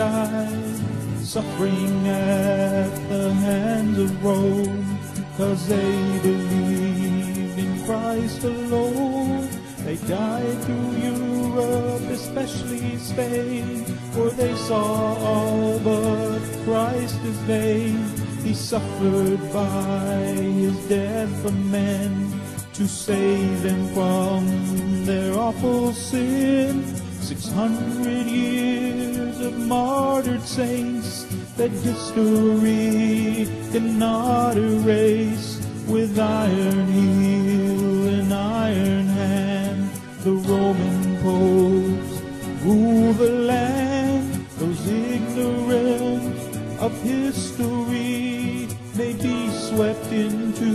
die, suffering at the hands of Rome, 'cause they believed in Christ alone. They died through Europe, especially Spain, for they saw all but Christ as vain. He suffered by his death for men, to save them from their awful sin. 600 years of martyred saints that history cannot erase. With iron heel and iron hand, the Roman popes rule the land. Those ignorant of history may be swept into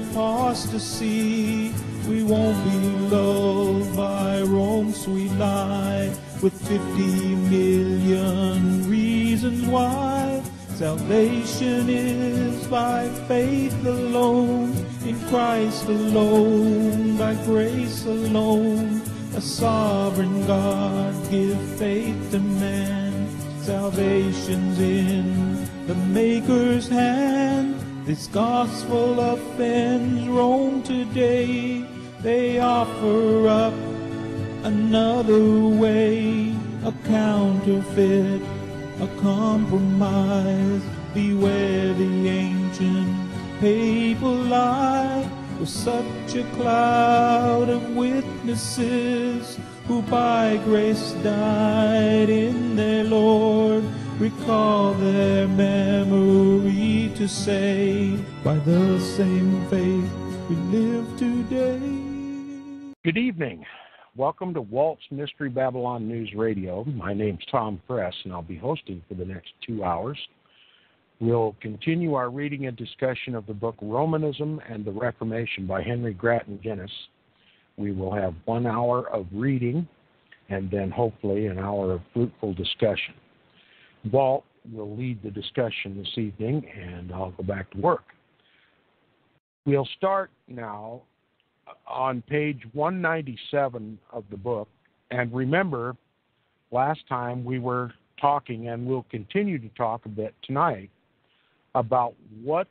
apostasy. We won't be loved by Rome's sweet lie, with 50 million reasons why. Salvation is by faith alone, in Christ alone, by grace alone. A sovereign God give faith to man, salvation's in the Maker's hand. This gospel offends Rome today, they offer up another way, a counterfeit, a compromise. Beware the ancient papal lie, with such a cloud of witnesses, who by grace died in their Lord. Recall their memory to say, by the same faith we live today. Good evening. Welcome to Walt's Mystery Babylon News Radio. My name's Tom Friess, and I'll be hosting for the next 2 hours. We'll continue our reading and discussion of the book Romanism and the Reformation by Henry Grattan Guinness. We will have 1 hour of reading and then hopefully an hour of fruitful discussion. Walt will lead the discussion this evening, and I'll go back to work. We'll start now on page 197 of the book. And remember, last time we were talking, and we'll continue to talk a bit tonight, about what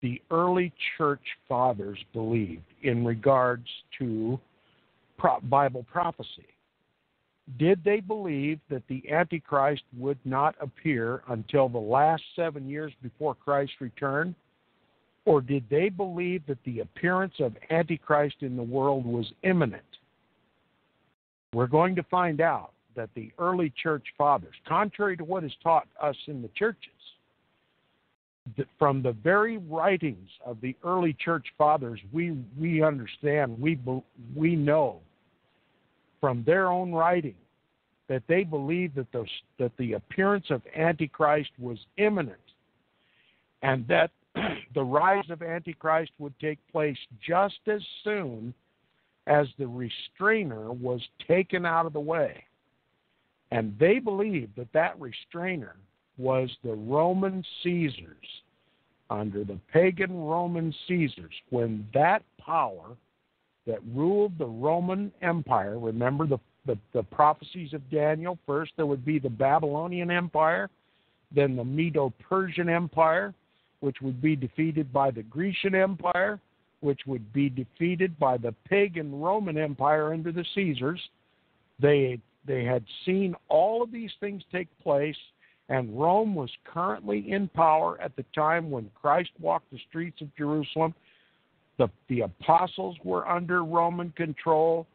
the early church fathers believed in regards to Bible prophecy. Did they believe that the Antichrist would not appear until the last 7 years before Christ's return? Or did they believe that the appearance of Antichrist in the world was imminent? We're going to find out that the early church fathers, contrary to what is taught us in the churches, from the very writings of the early church fathers, we understand, we know from their own writing that they believed that the appearance of Antichrist was imminent, and that the rise of Antichrist would take place just as soon as the restrainer was taken out of the way. And they believed that that restrainer was the Roman Caesars, under the pagan Roman Caesars, when that power that ruled the Roman Empire, remember the prophecies of Daniel, first there would be the Babylonian Empire, then the Medo-Persian Empire, which would be defeated by the Grecian Empire, which would be defeated by the pagan Roman Empire under the Caesars. They had seen all of these things take place, and Rome was currently in power at the time when Christ walked the streets of Jerusalem. The apostles were under Roman control.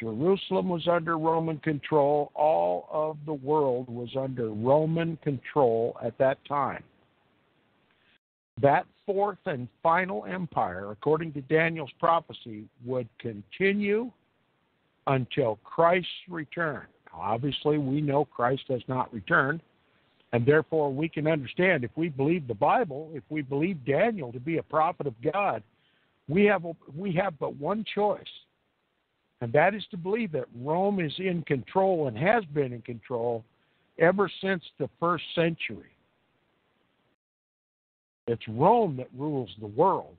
Jerusalem was under Roman control. All of the world was under Roman control at that time. That fourth and final empire, according to Daniel's prophecy, would continue until Christ's return. Now, obviously, we know Christ has not returned, and therefore we can understand, if we believe the Bible, if we believe Daniel to be a prophet of God, we have but one choice, and that is to believe that Rome is in control and has been in control ever since the first century. It's Rome that rules the world.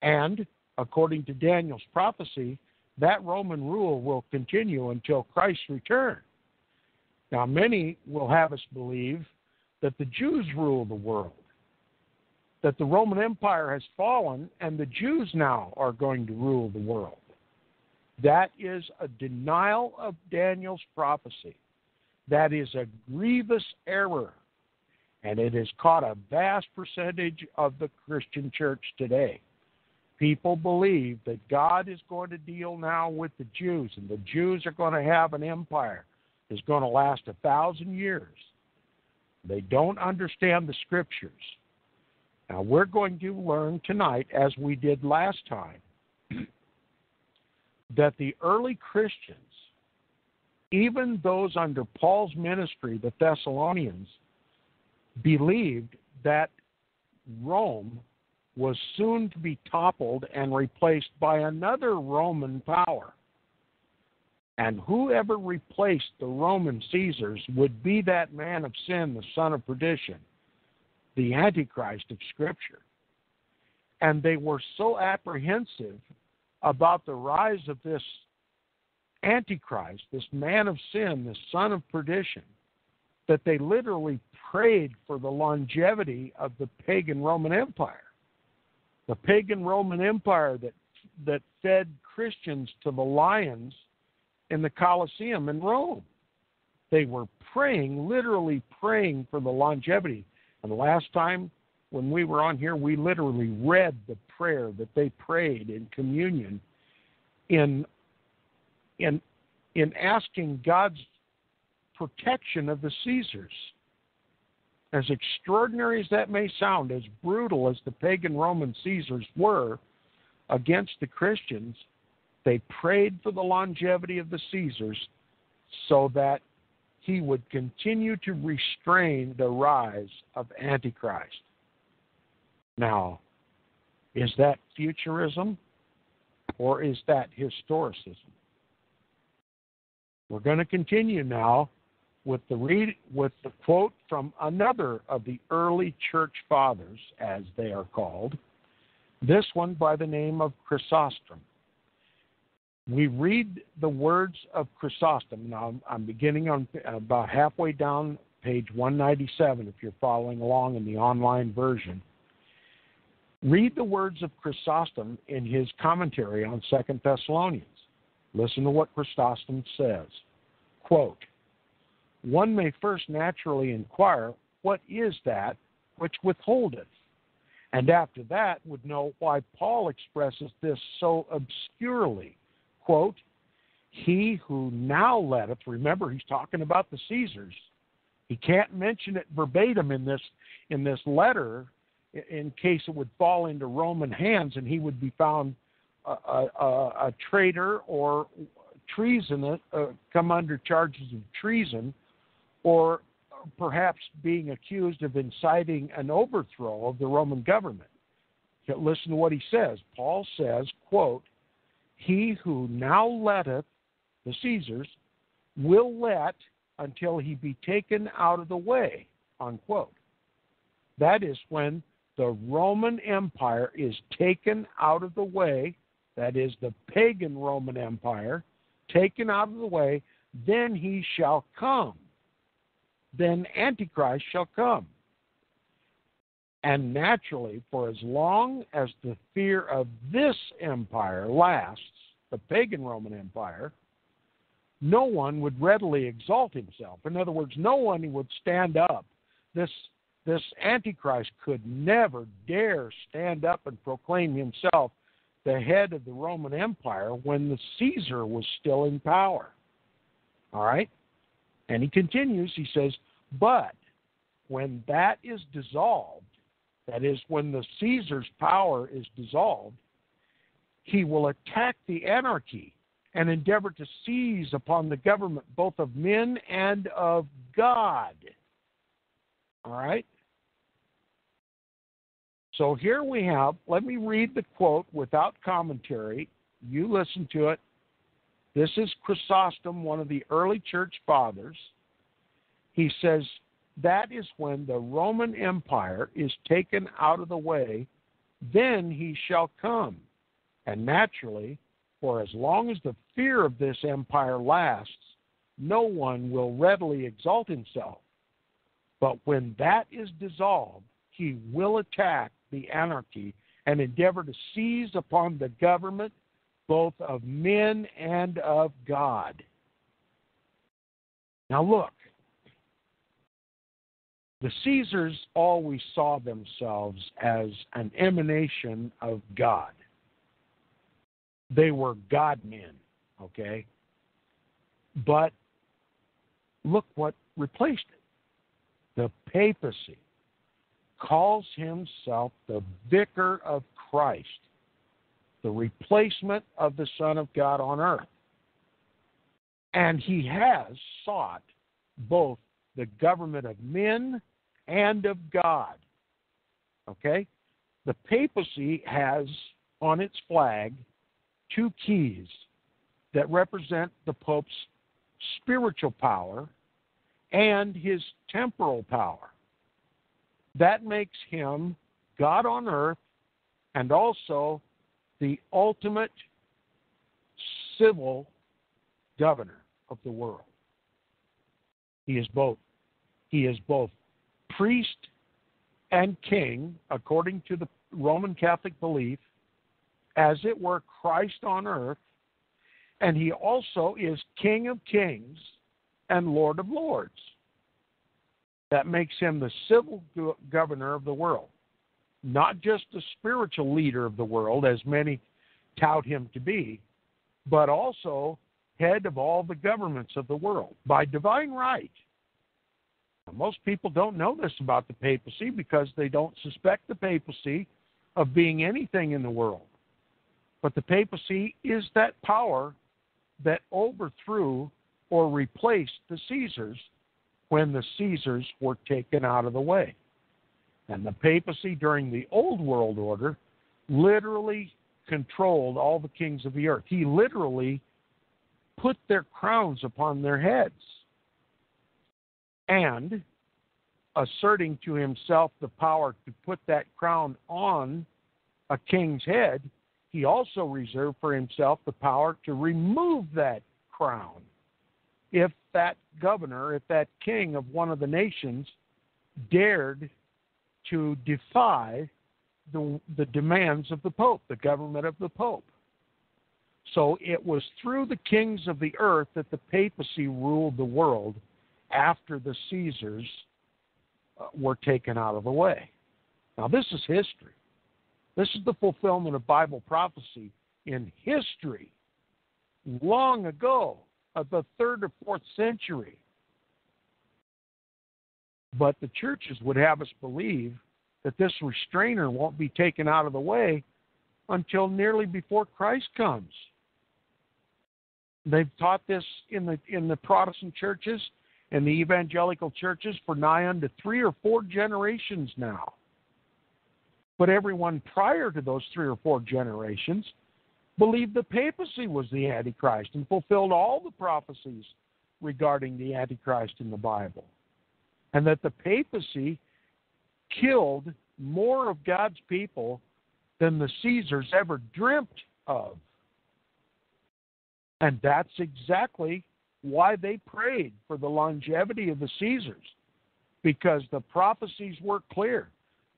And, according to Daniel's prophecy, that Roman rule will continue until Christ's return. Now, many will have us believe that the Jews rule the world, that the Roman Empire has fallen and the Jews now are going to rule the world. That is a denial of Daniel's prophecy. That is a grievous error, and it has caught a vast percentage of the Christian church today. People believe that God is going to deal now with the Jews, and the Jews are going to have an empire that's going to last 1,000 years. They don't understand the scriptures. Now, we're going to learn tonight, as we did last time, that the early Christians, even those under Paul's ministry, the Thessalonians, believed that Rome was soon to be toppled and replaced by another Roman power. And whoever replaced the Roman Caesars would be that man of sin, the son of perdition, the Antichrist of Scripture. And they were so apprehensive about the rise of this Antichrist, this man of sin, this son of perdition, that they literally prayed for the longevity of the pagan Roman Empire. The pagan Roman Empire that fed Christians to the lions in the Colosseum in Rome. They were praying, literally praying for the longevity. And last time when we were on here, we literally read the prayer that they prayed in communion in asking God's protection of the Caesars. As extraordinary as that may sound, as brutal as the pagan Roman Caesars were against the Christians, they prayed for the longevity of the Caesars so that he would continue to restrain the rise of Antichrist. Now, is that futurism or is that historicism? We're going to continue now with the quote from another of the early church fathers, as they are called, this one by the name of Chrysostom. We read the words of Chrysostom. Now, I'm beginning on about halfway down page 197, if you're following along in the online version. Read the words of Chrysostom in his commentary on 2 Thessalonians. Listen to what Chrysostom says. Quote, "One may first naturally inquire, what is that which withholdeth? And after that would know why Paul expresses this so obscurely. Quote, he who now letteth," remember he's talking about the Caesars. He can't mention it verbatim in this letter in case it would fall into Roman hands and he would be found a traitor or treason, come under charges of treason, or perhaps being accused of inciting an overthrow of the Roman government. Listen to what he says. Paul says, quote, "He who now letteth," the Caesars, "will let until he be taken out of the way," unquote. That is when the Roman Empire is taken out of the way, that is the pagan Roman Empire, taken out of the way, then he shall come. Then Antichrist shall come. And naturally, for as long as the fear of this empire lasts, the pagan Roman Empire, no one would readily exalt himself. In other words, no one would stand up. This Antichrist could never dare stand up and proclaim himself the head of the Roman Empire when the Caesar was still in power. All right? And he continues, he says, "But when that is dissolved," that is, when the Caesar's power is dissolved, "he will attack the anarchy and endeavor to seize upon the government both of men and of God." All right? So here we have, let me read the quote without commentary. You listen to it. This is Chrysostom, one of the early church fathers. He says, "That is when the Roman Empire is taken out of the way, then he shall come. And naturally, for as long as the fear of this empire lasts, no one will readily exalt himself, but when that is dissolved, he will attack the anarchy and endeavor to seize upon the government both of men and of God. Now look, the Caesars always saw themselves as an emanation of God. They were God-men, okay? But look what replaced it. The papacy calls himself the Vicar of Christ, the replacement of the Son of God on earth. And he has sought both the government of men and of God, okay? The papacy has on its flag two keys that represent the Pope's spiritual power and his temporal power. That makes him God on earth and also the ultimate civil governor of the world. He is both priest and king, according to the Roman Catholic belief, as it were Christ on earth, and he also is King of Kings and Lord of Lords. That makes him the civil governor of the world, not just the spiritual leader of the world, as many tout him to be, but also head of all the governments of the world by divine right. Now, most people don't know this about the papacy because they don't suspect the papacy of being anything in the world. But the papacy is that power that overthrew or replaced the Caesars when the Caesars were taken out of the way. And the papacy during the Old World Order literally controlled all the kings of the earth. He literally put their crowns upon their heads and asserting to himself the power to put that crown on a king's head, he also reserved for himself the power to remove that crown if that governor, if that king of one of the nations dared to defy the demands of the Pope, the government of the Pope. So it was through the kings of the earth that the papacy ruled the world after the Caesars were taken out of the way. Now, this is history. This is the fulfillment of Bible prophecy in history long ago, of the 3rd or 4th century. But the churches would have us believe that this restrainer won't be taken out of the way until nearly before Christ comes. They've taught this in the Protestant churches and the evangelical churches for nigh unto 3 or 4 generations now. But everyone prior to those 3 or 4 generations believed the papacy was the Antichrist and fulfilled all the prophecies regarding the Antichrist in the Bible, and that the papacy killed more of God's people than the Caesars ever dreamt of. And that's exactly why they prayed for the longevity of the Caesars, because the prophecies were clear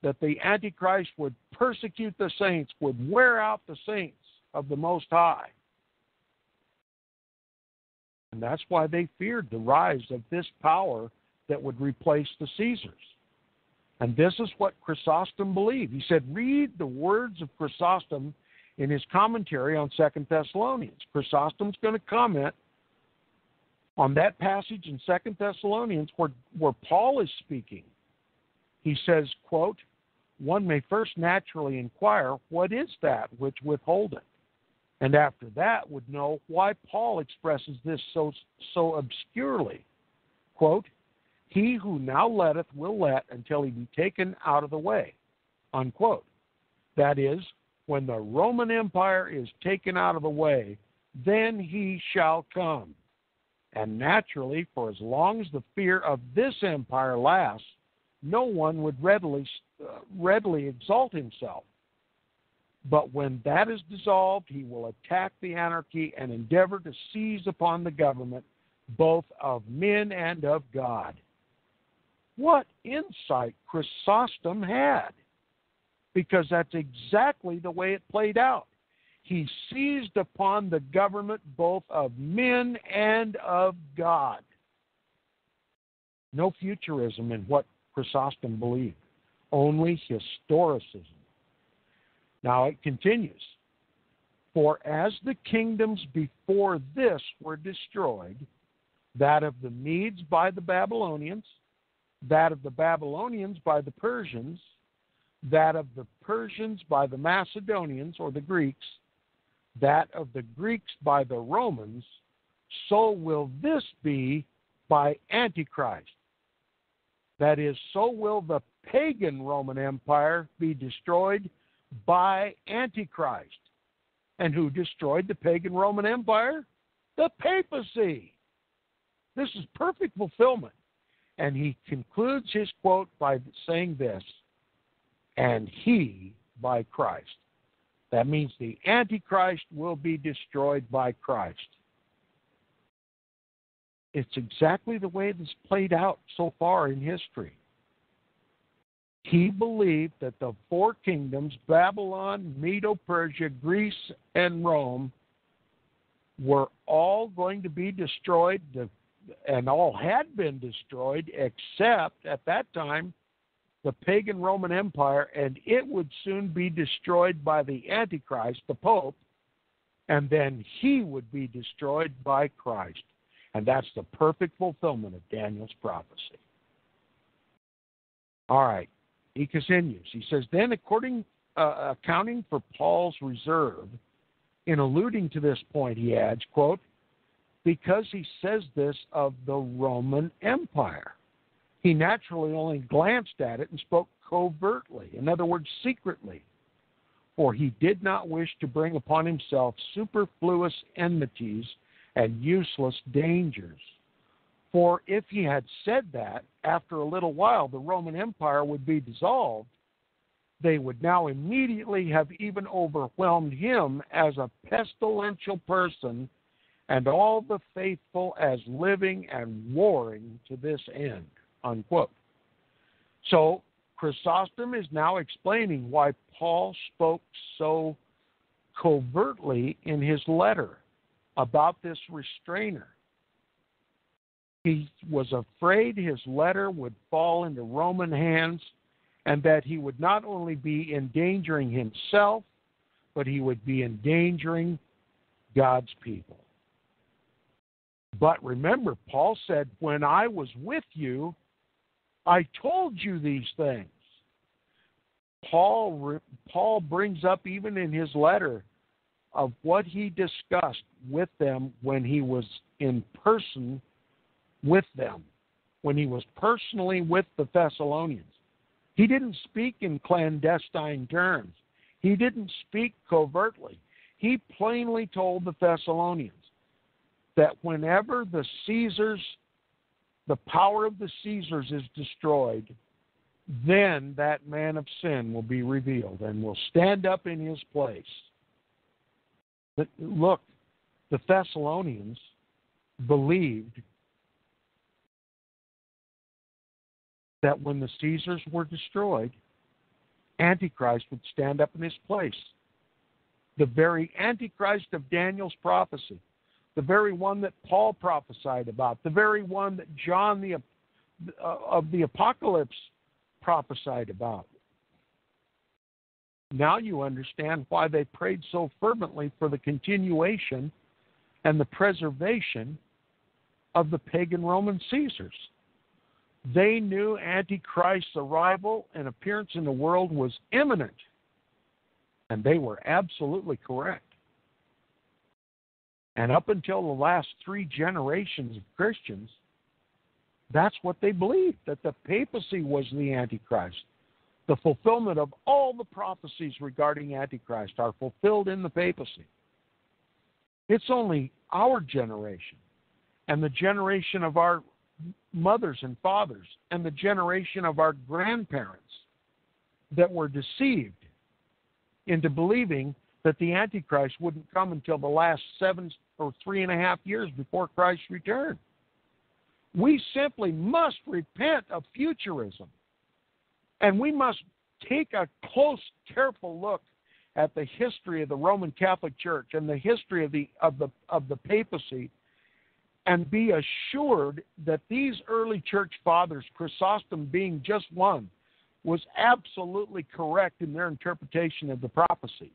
that the Antichrist would persecute the saints, would wear out the saints of the Most High. And that's why they feared the rise of this power that would replace the Caesars. And this is what Chrysostom believed. He said, read the words of Chrysostom in his commentary on 2 Thessalonians. Chrysostom's going to comment on that passage in 2 Thessalonians where Paul is speaking. He says, quote, one may first naturally inquire, what is that which withholdeth? And after that would know why Paul expresses this so obscurely. Quote, he who now letteth will let until he be taken out of the way, unquote. That is, when the Roman Empire is taken out of the way, then he shall come. And naturally, for as long as the fear of this empire lasts, no one would readily exalt himself. But when that is dissolved, he will attack the anarchy and endeavor to seize upon the government both of men and of God. What insight Chrysostom had, because that's exactly the way it played out. He seized upon the government both of men and of God. No futurism in what Chrysostom believed, only historicism. Now it continues. For as the kingdoms before this were destroyed, that of the Medes by the Babylonians, that of the Babylonians by the Persians, that of the Persians by the Macedonians or the Greeks, that of the Greeks by the Romans, so will this be by Antichrist. That is, so will the pagan Roman Empire be destroyed by Antichrist. And who destroyed the pagan Roman Empire? The papacy. This is perfect fulfillment. And he concludes his quote by saying this, and he by Christ. That means the Antichrist will be destroyed by Christ. It's exactly the way this played out so far in history. He believed that the four kingdoms, Babylon, Medo-Persia, Greece, and Rome, were all going to be destroyed, and all had been destroyed, except at that time, the pagan Roman Empire, and it would soon be destroyed by the Antichrist, the Pope, and then he would be destroyed by Christ. And that's the perfect fulfillment of Daniel's prophecy. All right, he continues. He says, then accounting for Paul's reserve, in alluding to this point, he adds, quote, because he says this of the Roman Empire. He naturally only glanced at it and spoke covertly, in other words, secretly, for he did not wish to bring upon himself superfluous enmities and useless dangers. For if he had said that, after a little while the Roman Empire would be dissolved, they would now immediately have even overwhelmed him as a pestilential person and all the faithful as living and warring to this end, unquote. So Chrysostom is now explaining why Paul spoke so covertly in his letter about this restrainer. He was afraid his letter would fall into Roman hands and that he would not only be endangering himself, but he would be endangering God's people. But remember, Paul said, when I was with you, I told you these things. Paul brings up even in his letter of what he discussed with them when he was in person with them, when he was personally with the Thessalonians. He didn't speak in clandestine terms. He didn't speak covertly. He plainly told the Thessalonians that whenever the power of the Caesars is destroyed, then that man of sin will be revealed and will stand up in his place. But look, the Thessalonians believed that when the Caesars were destroyed, Antichrist would stand up in his place. The very Antichrist of Daniel's prophecy, the very one that Paul prophesied about, the very one that John of the Apocalypse prophesied about. Now you understand why they prayed so fervently for the continuation and the preservation of the pagan Roman Caesars. They knew Antichrist's arrival and appearance in the world was imminent, and they were absolutely correct. And up until the last three generations of Christians, that's what they believed, that the papacy was the Antichrist. The fulfillment of all the prophecies regarding Antichrist are fulfilled in the papacy. It's only our generation and the generation of our mothers and fathers and the generation of our grandparents that were deceived into believing that the Antichrist wouldn't come until the last 7 or 3.5 years before Christ's return. We simply must repent of futurism. And we must take a close, careful look at the history of the Roman Catholic Church and the history of the papacy, and be assured that these early church fathers, Chrysostom being just one, was absolutely correct in their interpretation of the prophecies.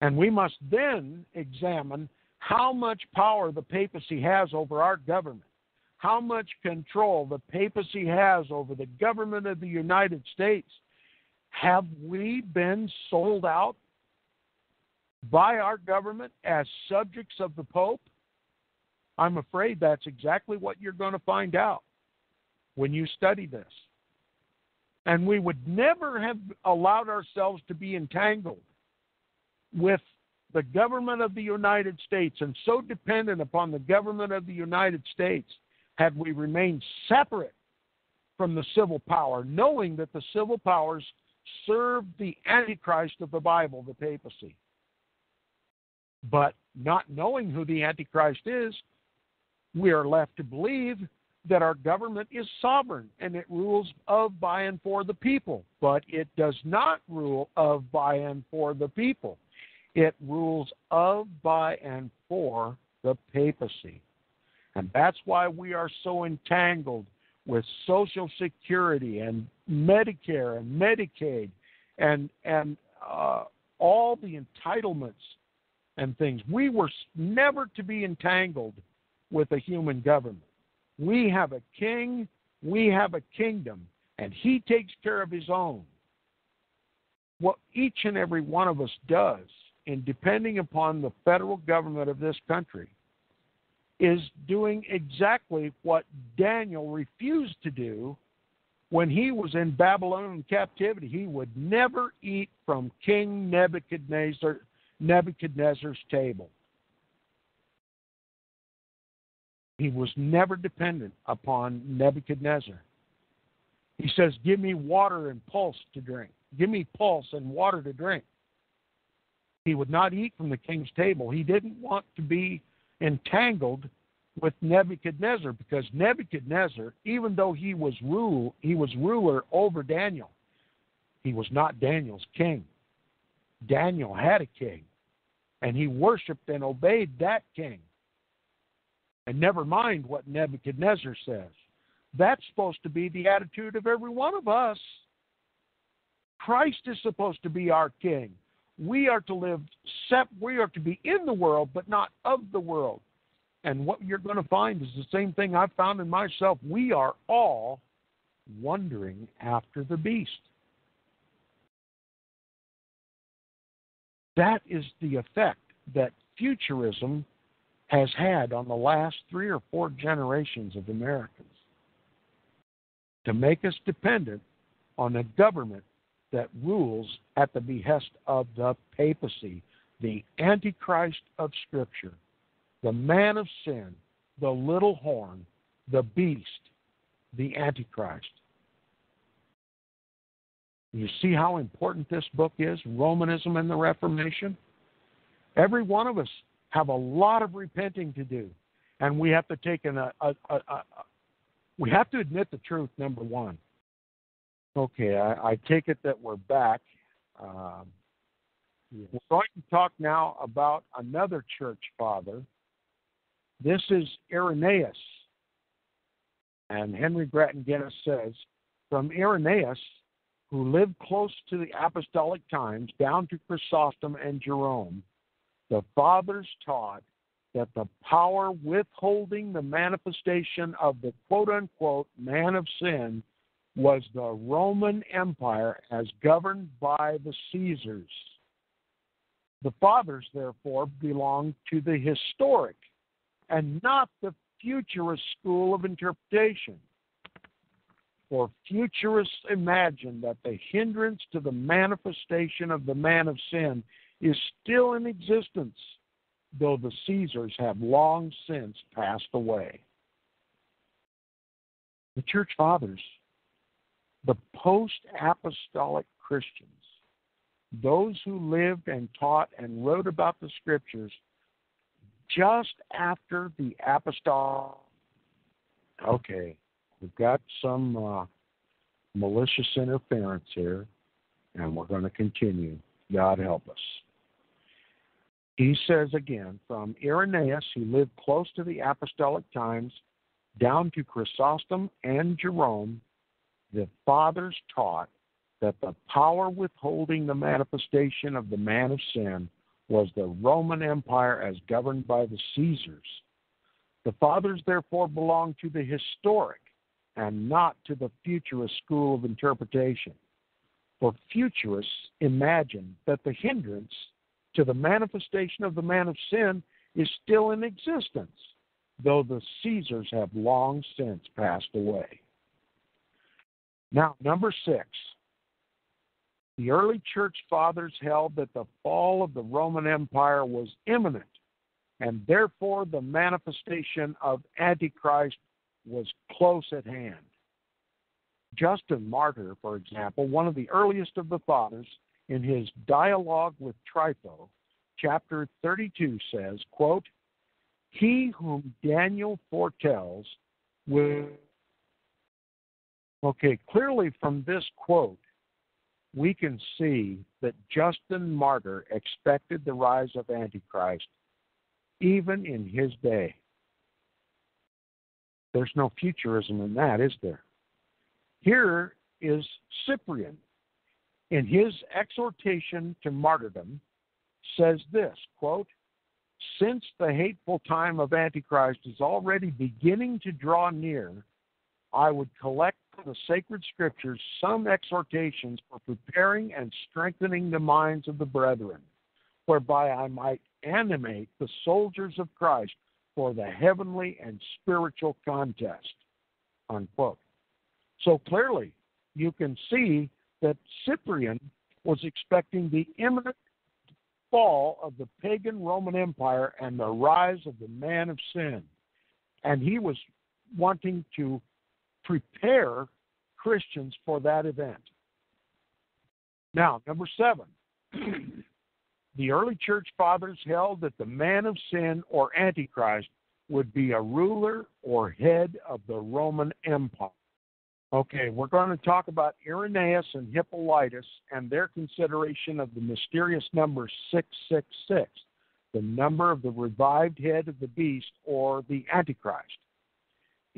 And we must then examine how much power the papacy has over our government, how much control the papacy has over the government of the United States. Have we been sold out by our government as subjects of the Pope? I'm afraid that's exactly what you're going to find out when you study this. And we would never have allowed ourselves to be entangled with the government of the United States and so dependent upon the government of the United States had we remained separate from the civil power, knowing that the civil powers served the Antichrist of the Bible, the papacy. But not knowing who the Antichrist is, we are left to believe that our government is sovereign and it rules of, by, and for the people. But it does not rule of, by, and for the people. It rules of, by, and for the papacy. And that's why we are so entangled with Social Security and Medicare and Medicaid and all the entitlements and things. We were never to be entangled with a human government. We have a king, we have a kingdom, and he takes care of his own. What each and every one of us does in depending upon the federal government of this country is doing exactly what Daniel refused to do when he was in Babylonian captivity. He would never eat from King Nebuchadnezzar's table. He was never dependent upon Nebuchadnezzar. He says, give me water and pulse to drink. Give me pulse and water to drink. He would not eat from the king's table. He didn't want to be entangled with Nebuchadnezzar, because Nebuchadnezzar, even though he was ruler over Daniel, he was not Daniel's king. Daniel had a king, and he worshiped and obeyed that king. And never mind what Nebuchadnezzar says. That's supposed to be the attitude of every one of us. Christ is supposed to be our king. We are to be in the world, but not of the world. And what you're going to find is the same thing I've found in myself. We are all wandering after the beast. That is the effect that futurism has had on the last 3 or 4 generations of Americans, to make us dependent on a government that rules at the behest of the papacy, the Antichrist of Scripture, the man of sin, the little horn, the beast, the Antichrist. You see how important this book is, Romanism and the Reformation? Every one of us have a lot of repenting to do, and we have to we have to admit the truth, number one. Okay, I take it that we're back. Yes. We're going to talk now about another church father. This is Irenaeus. And Henry Grattan Guinness says, from Irenaeus, who lived close to the apostolic times, down to Chrysostom and Jerome, the fathers taught that the power withholding the manifestation of the quote-unquote man of sin was the Roman Empire as governed by the Caesars. The fathers, therefore, belonged to the historic and not the futurist school of interpretation. For futurists imagine that the hindrance to the manifestation of the man of sin is still in existence, though the Caesars have long since passed away. The church fathers, the post-apostolic Christians, those who lived and taught and wrote about the Scriptures just after the apostolic Okay, we've got some malicious interference here, and we're going to continue. God help us. He says again, from Irenaeus, who lived close to the apostolic times, down to Chrysostom and Jerome, the fathers taught that the power withholding the manifestation of the man of sin was the Roman Empire as governed by the Caesars. The fathers therefore belonged to the historic and not to the futurist school of interpretation. For futurists imagine that the hindrance to the manifestation of the man of sin is still in existence, though the Caesars have long since passed away. Now, number 6. The early church fathers held that the fall of the Roman Empire was imminent, and therefore the manifestation of Antichrist was close at hand. Justin Martyr, for example, one of the earliest of the fathers, in his Dialogue with Trypho, chapter 32 says, quote, "He whom Daniel foretells will..." Okay, clearly from this quote, we can see that Justin Martyr expected the rise of Antichrist, even in his day. There's no futurism in that, is there? Here is Cyprian. In his exhortation to martyrdom, says this, quote, "Since the hateful time of Antichrist is already beginning to draw near, I would collect from the sacred scriptures some exhortations for preparing and strengthening the minds of the brethren, whereby I might animate the soldiers of Christ for the heavenly and spiritual contest," unquote. So clearly, you can see that Cyprian was expecting the imminent fall of the pagan Roman Empire and the rise of the man of sin. And he was wanting to prepare Christians for that event. Now, number 7. The early church fathers held that the man of sin or Antichrist would be a ruler or head of the Roman Empire. Okay, we're going to talk about Irenaeus and Hippolytus and their consideration of the mysterious number 666, the number of the revived head of the beast or the Antichrist.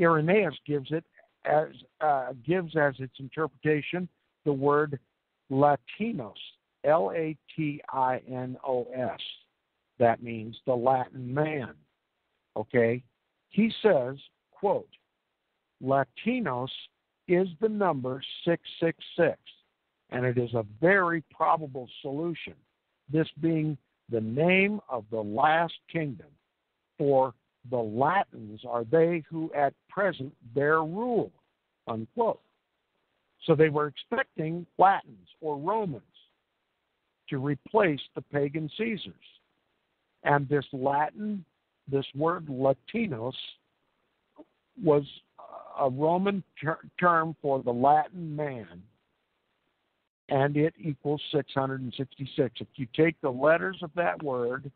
Irenaeus gives as its interpretation the word Latinos, Latinos. That means the Latin man. Okay, he says, quote, "Latinos is the number 666, and it is a very probable solution, this being the name of the last kingdom, for the Latins are they who at present bear rule," unquote. So they were expecting Latins or Romans to replace the pagan Caesars. And this Latin, this word Latinos, was a Roman term for the Latin man, and it equals 666. If you take the letters of that word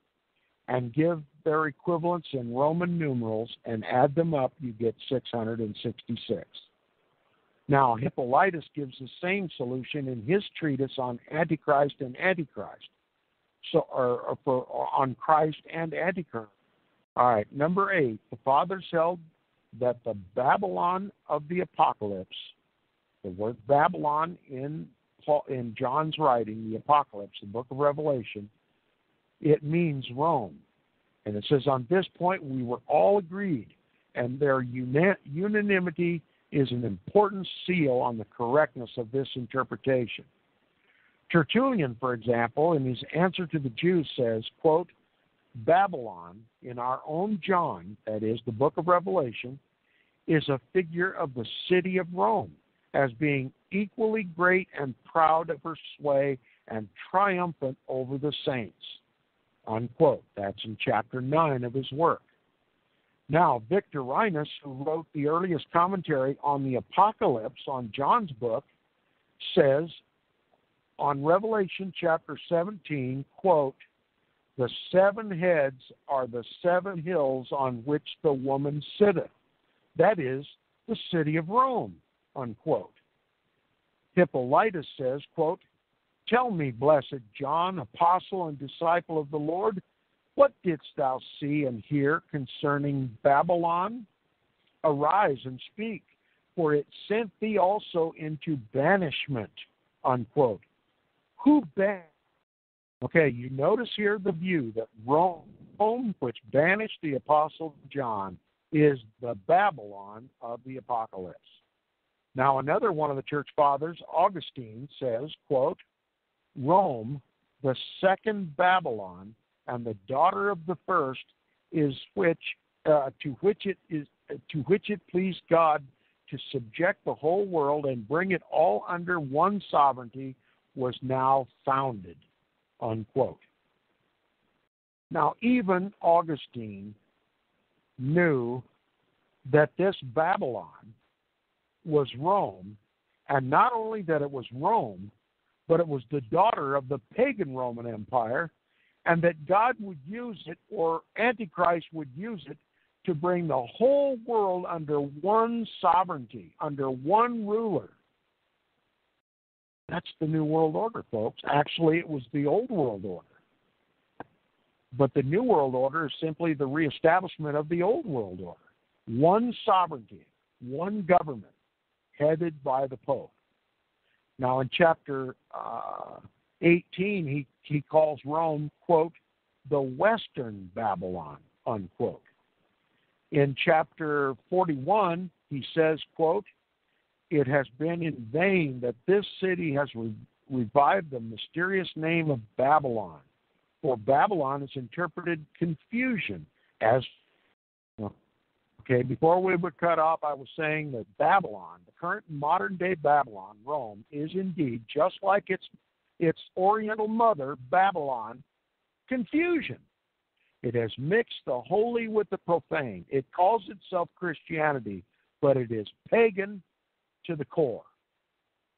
and give their equivalents in Roman numerals and add them up, you get 666. Now, Hippolytus gives the same solution in his treatise on Antichrist and Antichrist, on Christ and Antichrist. All right, number 8, the fathers held that the Babylon of the Apocalypse, the word Babylon in John's writing, the Apocalypse, the book of Revelation, it means Rome. And it says, "On this point we were all agreed, and their unanimity is an important seal on the correctness of this interpretation." Tertullian, for example, in his answer to the Jews says, quote, "Babylon, in our own John," that is the book of Revelation, "is a figure of the city of Rome as being equally great and proud of her sway and triumphant over the saints," unquote. That's in chapter 9 of his work. Now, Victorinus, who wrote the earliest commentary on the Apocalypse on John's book, says on Revelation chapter 17, quote, "The 7 heads are the 7 hills on which the woman sitteth, that is, the city of Rome, unquote. Hippolytus says, quote, "Tell me, blessed John, apostle and disciple of the Lord, what didst thou see and hear concerning Babylon? Arise and speak, for it sent thee also into banishment," unquote. Who banished? Okay, you notice here the view that Rome, which banished the apostle John, is the Babylon of the apocalypse. Now, another one of the church fathers, Augustine, says, quote, "Rome, the second Babylon, and the daughter of the first, is to which it pleased God to subject the whole world and bring it all under one sovereignty, was now founded," unquote. Now, even Augustine knew that this Babylon was Rome, and not only that it was Rome, but it was the daughter of the pagan Roman Empire, and that God would use it, or Antichrist would use it, to bring the whole world under one sovereignty, under one ruler. That's the New World Order, folks. Actually, it was the Old World Order. But the New World Order is simply the reestablishment of the Old World Order. One sovereignty, one government, headed by the Pope. Now, in chapter 18, he calls Rome, quote, "the Western Babylon," unquote. In chapter 41, he says, quote, "It has been in vain that this city has revived the mysterious name of Babylon, for Babylon is interpreted confusion as..." Okay, before we were cut off, I was saying that Babylon, the current modern-day Babylon, Rome, is indeed, just like its oriental mother, Babylon, confusion. It has mixed the holy with the profane. It calls itself Christianity, but it is pagan to the core.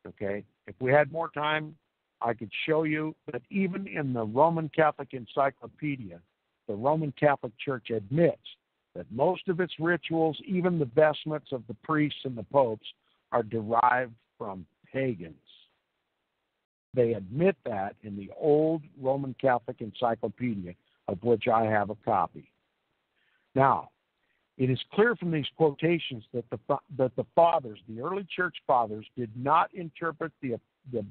Okay? If we had more time, I could show you that even in the Roman Catholic Encyclopedia, the Roman Catholic Church admits that most of its rituals, even the vestments of the priests and the popes, are derived from pagans. They admit that in the old Roman Catholic Encyclopedia, of which I have a copy. Now, it is clear from these quotations that the fathers, the early church fathers, did not interpret the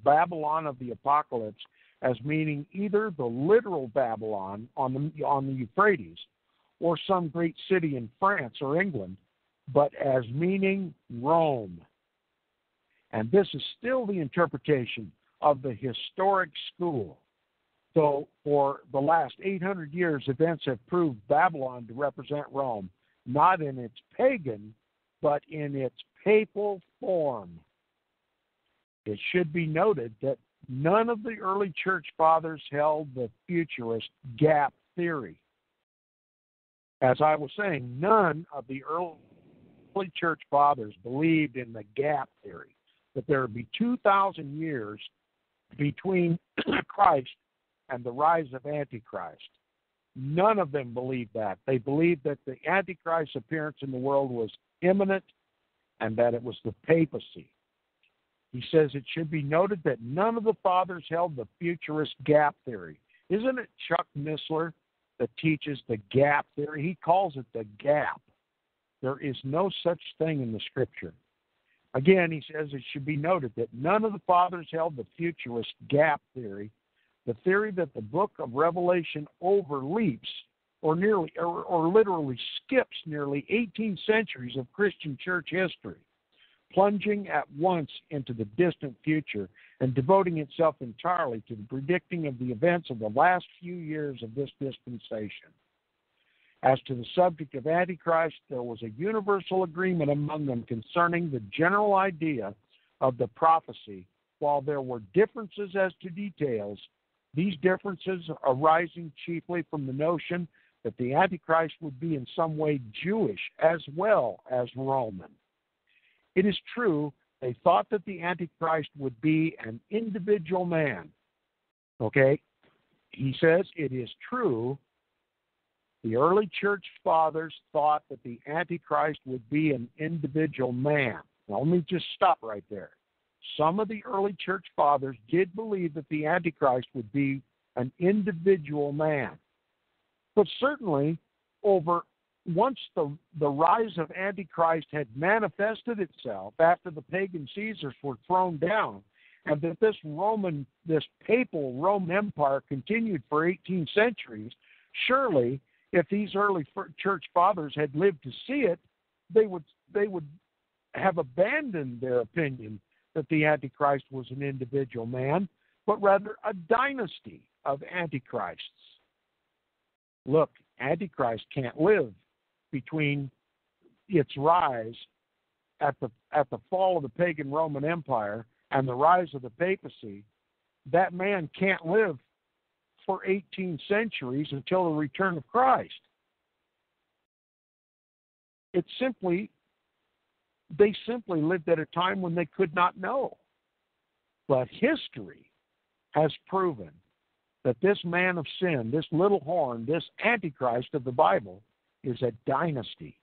Babylon of the apocalypse as meaning either the literal Babylon on the Euphrates or some great city in France or England, but as meaning Rome. And this is still the interpretation of the historic school. So for the last 800 years, events have proved Babylon to represent Rome, not in its pagan, but in its papal form. It should be noted that none of the early church fathers held the futurist gap theory. As I was saying, none of the early church fathers believed in the gap theory, that there would be 2,000 years between Christ and the rise of Antichrist. None of them believed that. They believed that the Antichrist's appearance in the world was imminent and that it was the papacy. He says it should be noted that none of the fathers held the futurist gap theory. Isn't it Chuck Missler that teaches the gap theory? He calls it the gap. There is no such thing in the scripture. Again, he says it should be noted that none of the fathers held the futurist gap theory, the theory that the book of Revelation overleaps or literally skips nearly 18 centuries of Christian church history, plunging at once into the distant future and devoting itself entirely to the predicting of the events of the last few years of this dispensation. As to the subject of Antichrist, there was a universal agreement among them concerning the general idea of the prophecy, while there were differences as to details, these differences arising chiefly from the notion that the Antichrist would be in some way Jewish as well as Roman. It is true, they thought that the Antichrist would be an individual man. Okay? He says, it is true The early church fathers thought that the Antichrist would be an individual man. Now, let me just stop right there. Some of the early church fathers did believe that the Antichrist would be an individual man. But certainly, once the rise of Antichrist had manifested itself after the pagan Caesars were thrown down, and that this papal Roman Empire continued for 18 centuries, surely, if these early church fathers had lived to see it, they would have abandoned their opinion that the Antichrist was an individual man, but rather a dynasty of antichrists. Look, Antichrist can't live between its rise at the fall of the pagan Roman Empire and the rise of the papacy. That man can't live for 18 centuries until the return of Christ. They simply lived at a time when they could not know. But history has proven that this man of sin, this little horn, this Antichrist of the Bible, is a dynasty.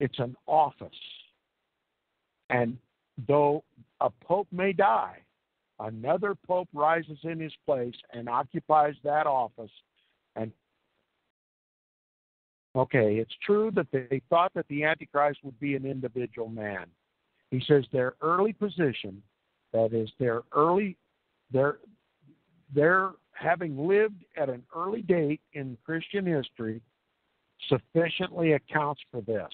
It's an office. And though a pope may die, another pope rises in his place and occupies that office. And okay, it's true that they thought that the Antichrist would be an individual man. He says their early position, that is, their having lived at an early date in Christian history, sufficiently accounts for this.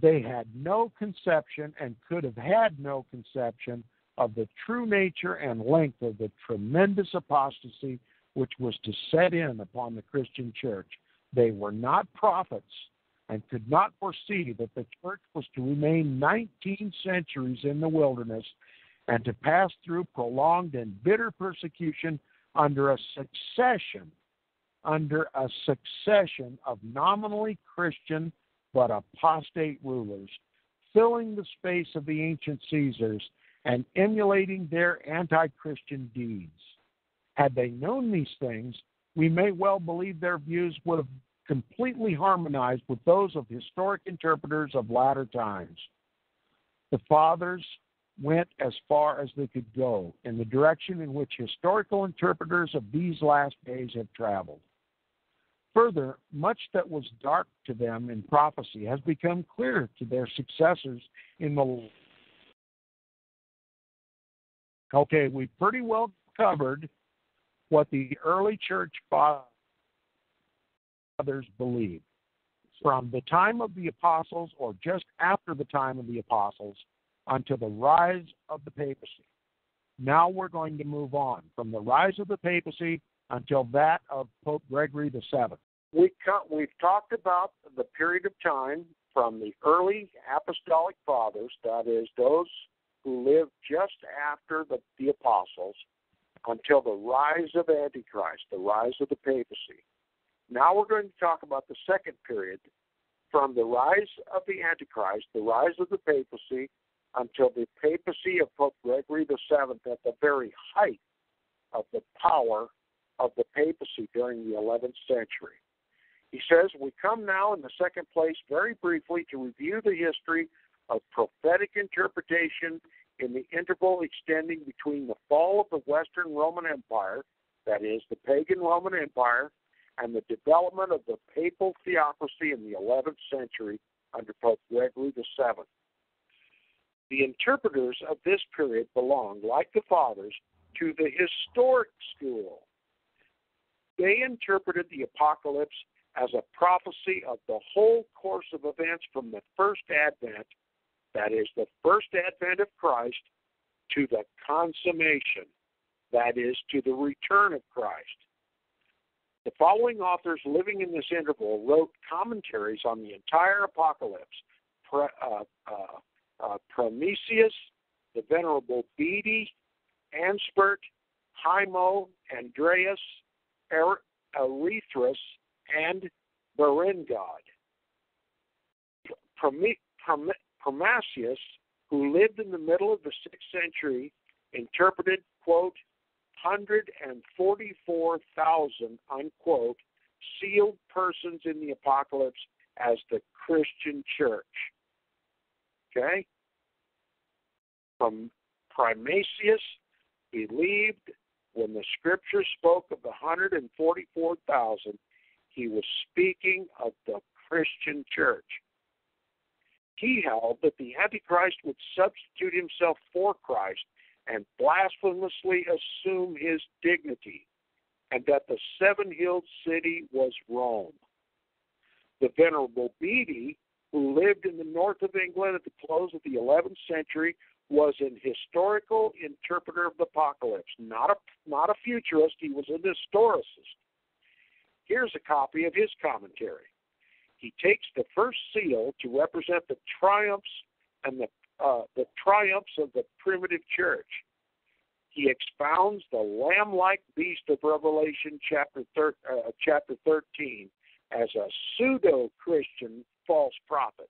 They had no conception and could have had no conception of the true nature and length of the tremendous apostasy which was to set in upon the Christian church. They were not prophets and could not foresee that the church was to remain 19 centuries in the wilderness and to pass through prolonged and bitter persecution under a succession of nominally Christian but apostate rulers, filling the space of the ancient Caesars and emulating their anti-Christian deeds. Had they known these things, we may well believe their views would have completely harmonized with those of historic interpreters of latter times. The fathers went as far as they could go in the direction in which historical interpreters of these last days have traveled. Further, much that was dark to them in prophecy has become clear to their successors in the... Okay, we pretty well covered what the early church fathers believed. From the time of the apostles, or just after the time of the apostles, until the rise of the papacy. Now we're going to move on from the rise of the papacy until that of Pope Gregory VII. We've talked about the period of time from the early apostolic fathers, that is, those who lived just after the apostles, until the rise of Antichrist, the rise of the papacy. Now we're going to talk about the second period, from the rise of the Antichrist, the rise of the papacy, until the papacy of Pope Gregory VII at the very height of the power of the papacy during the 11th century. He says, we come now in the second place very briefly to review the history of prophetic interpretation in the interval extending between the fall of the Western Roman Empire, that is, the pagan Roman Empire, and the development of the papal theocracy in the 11th century under Pope Gregory VII. The interpreters of this period belonged, like the fathers, to the historic school. They interpreted the apocalypse as a prophecy of the whole course of events from the first advent, that is, the first advent of Christ, to the consummation, that is, to the return of Christ. The following authors living in this interval wrote commentaries on the entire apocalypse. Primasius, the Venerable Bede, Anspert, Haimo, Andreas, Areithus, and Berengaud. Primasius, who lived in the middle of the 6th century, interpreted, quote, 144,000, unquote, sealed persons in the apocalypse as the Christian church. Okay? From Primasius believed when the scripture spoke of the 144,000, he was speaking of the Christian church. He held that the Antichrist would substitute himself for Christ and blasphemously assume his dignity, and that the seven-hilled city was Rome. The Venerable Bede, who lived in the north of England at the close of the 11th century, was an historical interpreter of the apocalypse, not a futurist. He was an historicist. Here's a copy of his commentary. He takes the first seal to represent the triumphs and the triumphs of the primitive church. He expounds the lamb-like beast of Revelation chapter 13 as a pseudo-Christian false prophet.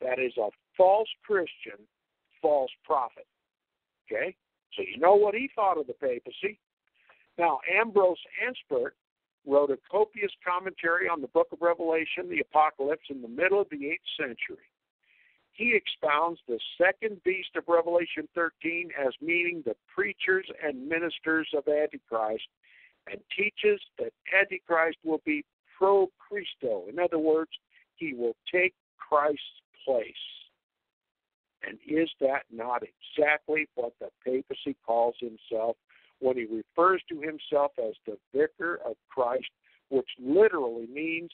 That is a false Christian false prophet. Okay? So you know what he thought of the papacy. Now, Ambrose Anspert wrote a copious commentary on the book of Revelation, the Apocalypse, in the middle of the 8th century. He expounds the second beast of Revelation 13 as meaning the preachers and ministers of Antichrist, and teaches that Antichrist will be pro Christo. In other words, he will take Christ's place. And is that not exactly what the papacy calls himself when he refers to himself as the vicar of Christ, which literally means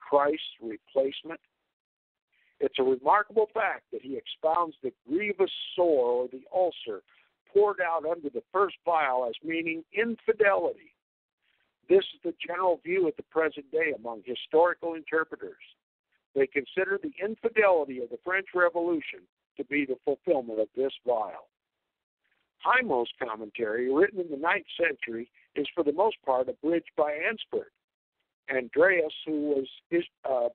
Christ's replacement? It's a remarkable fact that he expounds the grievous sore or the ulcer poured out under the first vial as meaning infidelity. This is the general view at the present day among historical interpreters. They consider the infidelity of the French Revolution to be the fulfillment of this vial. Hymo's commentary, written in the 9th century, is for the most part abridged by Anspert. Andreas, who was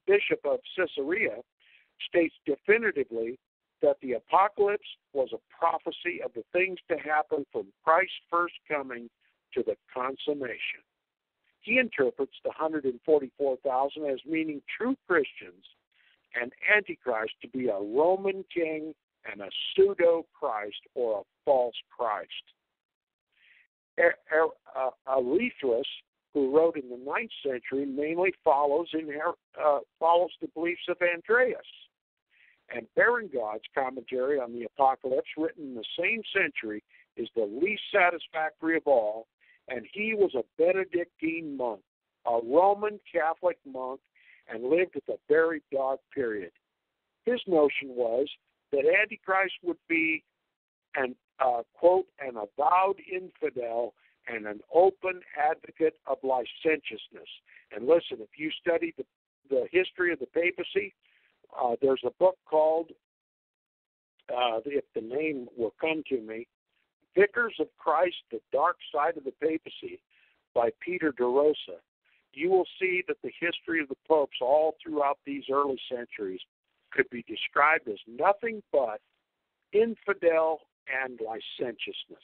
Bishop of Caesarea, states definitively that the apocalypse was a prophecy of the things to happen from Christ's first coming to the consummation. He interprets the 144,000 as meaning true Christians and Antichrist to be a Roman king and a pseudo-Christ or a false Christ. Areithus, who wrote in the 9th century, mainly follows the beliefs of Andreas. And Berengod's commentary on the Apocalypse, written in the same century, is the least satisfactory of all, and he was a Benedictine monk, a Roman Catholic monk, and lived at the very dark period. His notion was that Antichrist would be quote, an avowed infidel and an open advocate of licentiousness. And listen, if you study the history of the papacy, there's a book called, if the name will come to me, Vicars of Christ, the Dark Side of the Papacy, by Peter De Rosa. You will see that the history of the popes all throughout these early centuries could be described as nothing but infidel and licentiousness.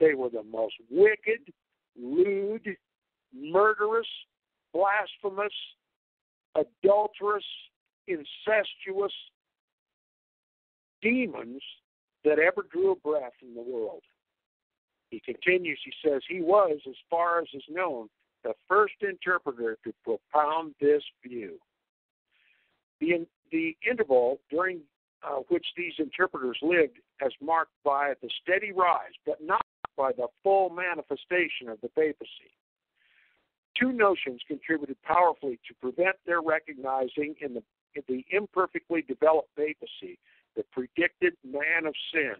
They were the most wicked, lewd, murderous, blasphemous, adulterous, incestuous demons that ever drew a breath in the world. He continues, he says, he was, as far as is known, the first interpreter to propound this view. The interval during which these interpreters lived as marked by the steady rise, but not by the full manifestation of the papacy. Two notions contributed powerfully to prevent their recognizing in the imperfectly developed papacy the predicted man of sin.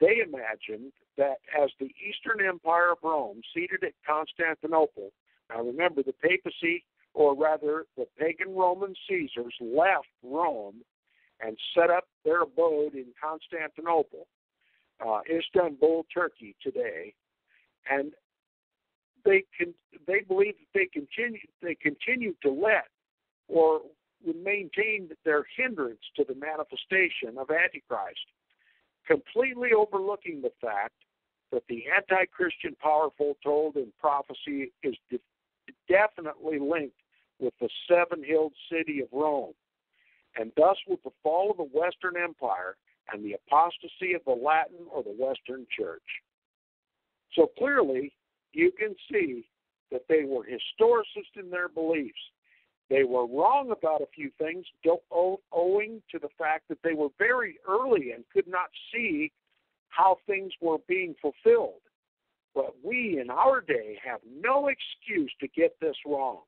They imagined that as the Eastern Empire of Rome, seated at Constantinople, now remember the papacy, or rather the pagan Roman Caesars, left Rome and set up their abode in Constantinople, Istanbul, Turkey today, and they believed that they continued to let or maintained their hindrance to the manifestation of Antichrist, completely overlooking the fact that the anti-Christian powerful told in prophecy is definitely linked with the seven-hilled city of Rome, and thus with the fall of the Western Empire and the apostasy of the Latin or the Western Church. So clearly, you can see that they were historicists in their beliefs. They were wrong about a few things, owing to the fact that they were very early and could not see how things were being fulfilled. But we, in our day, have no excuse to get this wrong.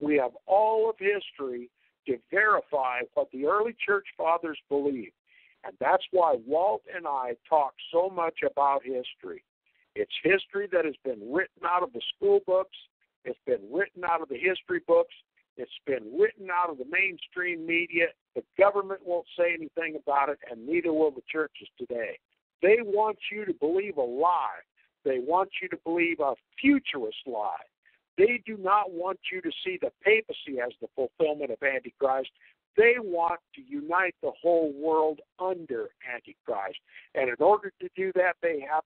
We have all of history to verify what the early church fathers believed. And that's why Walt and I talk so much about history. It's history that has been written out of the school books. It's been written out of the history books. It's been written out of the mainstream media. The government won't say anything about it, and neither will the churches today. They want you to believe a lie. They want you to believe a futurist lie. They do not want you to see the papacy as the fulfillment of Antichrist. They want to unite the whole world under Antichrist. And in order to do that, they have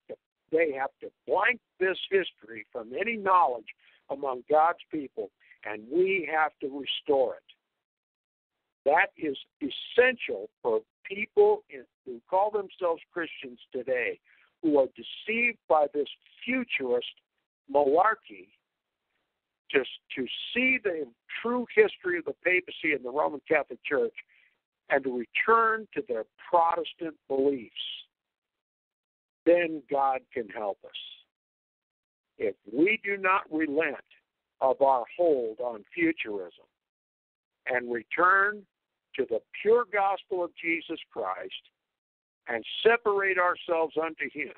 to blank this history from any knowledge among God's people, and we have to restore it. That is essential for people who call themselves Christians today, who are deceived by this futurist malarkey, just to see the true history of the papacy and the Roman Catholic Church and to return to their Protestant beliefs. Then God can help us. If we do not relent of our hold on futurism and return to the pure gospel of Jesus Christ and separate ourselves unto him,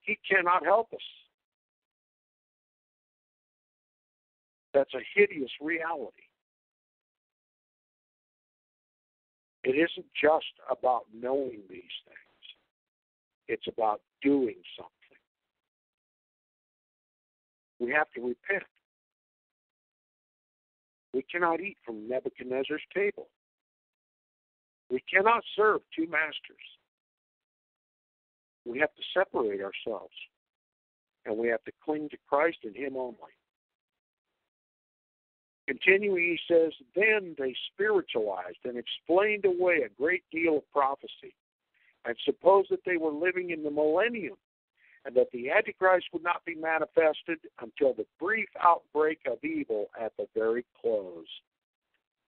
he cannot help us. That's a hideous reality. It isn't just about knowing these things. It's about doing something. We have to repent. We cannot eat from Nebuchadnezzar's table. We cannot serve two masters. We have to separate ourselves, and we have to cling to Christ and him only. Continuing, he says, then they spiritualized and explained away a great deal of prophecy and supposed that they were living in the millennium and that the Antichrist would not be manifested until the brief outbreak of evil at the very close.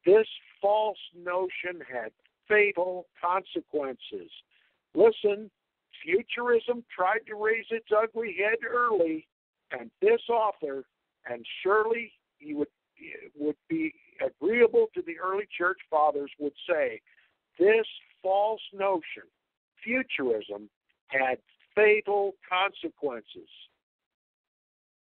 This false notion had fatal consequences. Listen, futurism tried to raise its ugly head early, and this author, and surely he would be agreeable to the early church fathers, would say this false notion, futurism, had fatal consequences.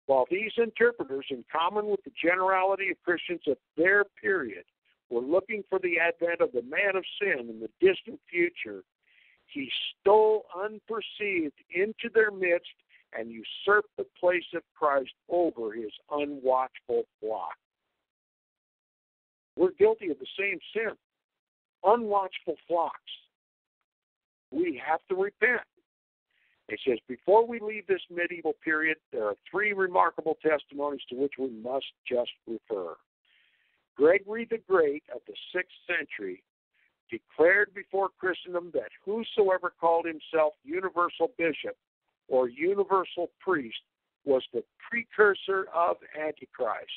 While these interpreters, in common with the generality of Christians of their period, were looking for the advent of the man of sin in the distant future, he stole unperceived into their midst and usurped the place of Christ over his unwatchful flock. We're guilty of the same sin, unwatchful flocks. We have to repent. It says, before we leave this medieval period, there are three remarkable testimonies to which we must just refer. Gregory the Great of the 6th century declared before Christendom that whosoever called himself universal bishop or universal priest was the precursor of Antichrist.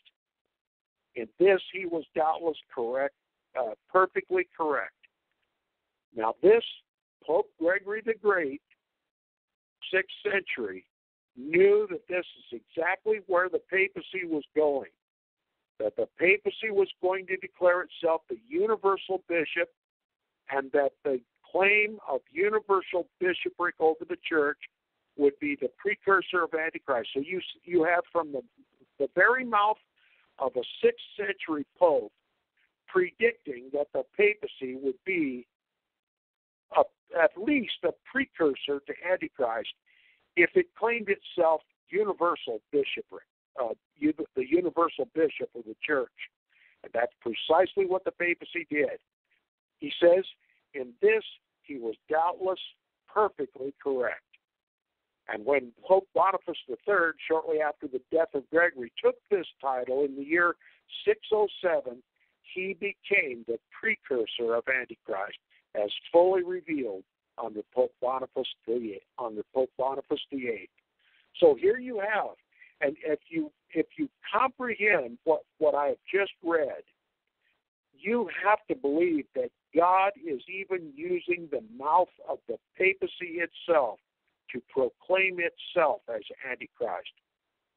In this, he was doubtless correct, perfectly correct. Now, this Pope Gregory the Great, 6th century, knew that this is exactly where the papacy was going, that the papacy was going to declare itself the universal bishop, and that the claim of universal bishopric over the church would be the precursor of Antichrist. So you have from the very mouth of a 6th century pope predicting that the papacy would be at least a precursor to Antichrist if it claimed itself universal bishopric, the universal bishop of the church. And that's precisely what the papacy did. He says, in this, he was doubtless perfectly correct. And when Pope Boniface III, shortly after the death of Gregory, took this title in the year 607, he became the precursor of Antichrist, as fully revealed under Pope Boniface VIII. So here you have, and if you comprehend what I have just read, you have to believe that God is even using the mouth of the papacy itself to proclaim itself as Antichrist.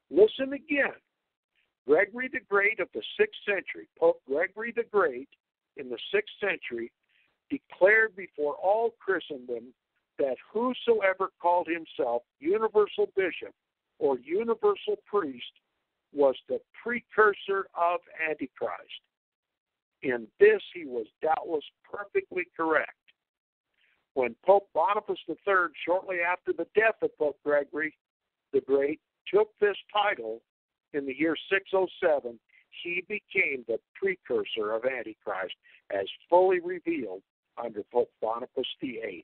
Listen again. Gregory the Great of the 6th century, Pope Gregory the Great in the 6th century, declared before all Christendom that whosoever called himself universal bishop or universal priest was the precursor of Antichrist. In this, he was doubtless perfectly correct. When Pope Boniface III, shortly after the death of Pope Gregory the Great, took this title in the year 607, he became the precursor of Antichrist, as fully revealed under Pope Boniface VIII.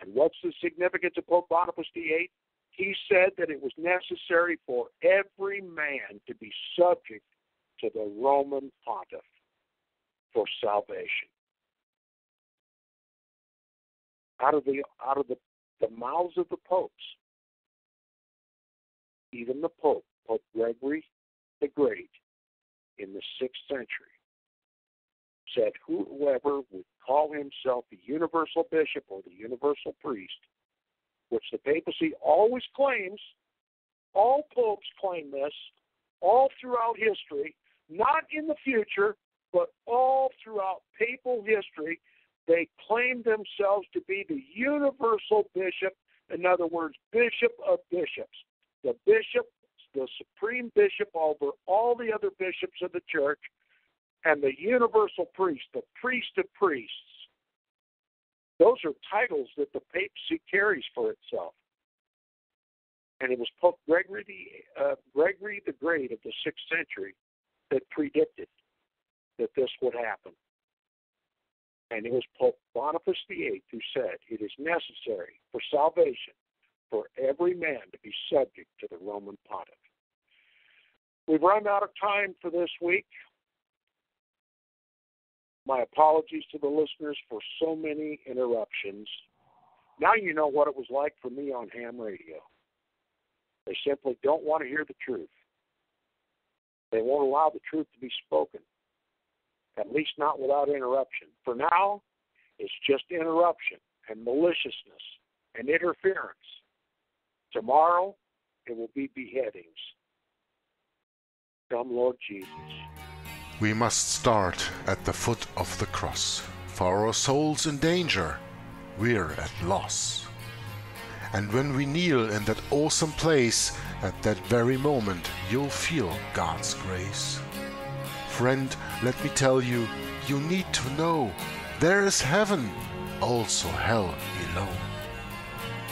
And what's the significance of Pope Boniface VIII? He said that it was necessary for every man to be subject to the Roman pontiff for salvation. Out of the mouths of the popes, even the Pope, Pope Gregory the Great, in the 6th century, said whoever would call himself the universal bishop or the universal priest, which the papacy always claims, all popes claim this, all throughout history, not in the future, but all throughout papal history, they claim themselves to be the universal bishop, in other words, bishop of bishops, the bishop, the supreme bishop over all the other bishops of the church, and the universal priest, the priest of priests. Those are titles that the papacy carries for itself. And it was Pope Gregory the Great of the 6th century that predicted that this would happen. And it was Pope Boniface VIII who said, it is necessary for salvation for every man to be subject to the Roman pontiff. We've run out of time for this week. My apologies to the listeners for so many interruptions. Now you know what it was like for me on ham radio. They simply don't want to hear the truth. They won't allow the truth to be spoken, at least not without interruption. For now, it's just interruption and maliciousness and interference. Tomorrow, it will be beheadings. Come, Lord Jesus. We must start at the foot of the cross, for our soul's in danger, we're at loss. And when we kneel in that awesome place, at that very moment you'll feel God's grace. Friend, let me tell you, you need to know, there is heaven, also hell below.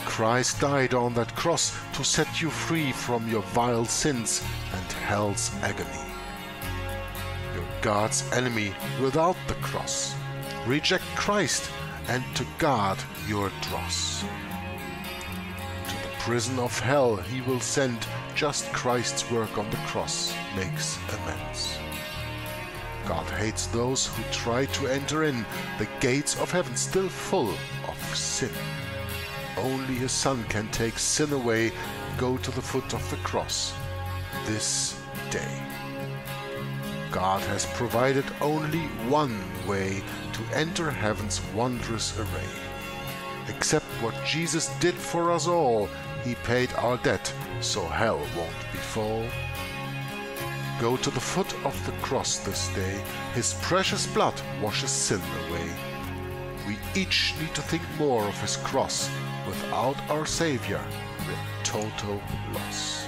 Christ died on that cross to set you free from your vile sins and hell's agony. God's enemy without the cross. Reject Christ, and to God your dross. To the prison of hell he will send, just Christ's work on the cross makes amends. God hates those who try to enter in, the gates of heaven still full of sin. Only his Son can take sin away. Go to the foot of the cross this day. God has provided only one way to enter heaven's wondrous array. Accept what Jesus did for us all. He paid our debt, so hell won't befall. Go to the foot of the cross this day. His precious blood washes sin away. We each need to think more of his cross. Without our Savior, we're total loss.